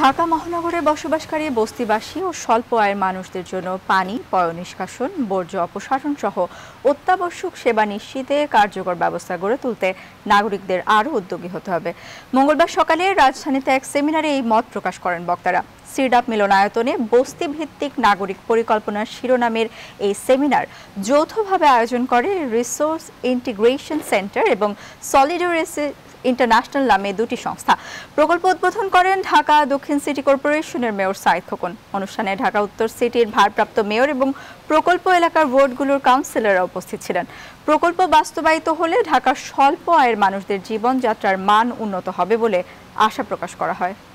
ঢাকা মহানগরে বসবাসকারী বস্তিবাসী ও স্বল্প আয়ের মানুষদের জন্য পানি, পয়ঃনিষ্কাশন, বর্জ্য অপসারণ সহ অত্যাবশ্যক সেবা নিশ্চিতে কার্যকর ব্যবস্থা গড়ে তুলতে নাগরিকদের আরও উদ্যোগী হতে হবে। মঙ্গলবার সকালে রাজধানীতে এক সেমিনারে এই মত প্রকাশ করেন বক্তারা। সিডাপ মিলনায়তনে বস্তি ভিত্তিক নাগরিক পরিকল্পনার শিরোনামের এই সেমিনার যৌথভাবে আয়োজন করে রিসোর্স ইন্টিগ্রেশান সেন্টার এবং সলিডারিটি ইন্টারন্যাশনাল নামে দুটি সংস্থা। প্রকল্প উদ্বোধন করেন ঢাকা দক্ষিণ সিটি কর্পোরেশনের মেয়র সাঈদ খোকন। অনুষ্ঠানে ঢাকা উত্তর সিটির ভারপ্রাপ্ত মেয়র এবং প্রকল্প এলাকার ওয়ার্ডগুলোর কাউন্সিলররা উপস্থিত ছিলেন। প্রকল্প বাস্তবায়িত হলে ঢাকার স্বল্প আয়ের মানুষদের জীবনযাত্রার মান উন্নত হবে বলে আশা প্রকাশ করা হয়।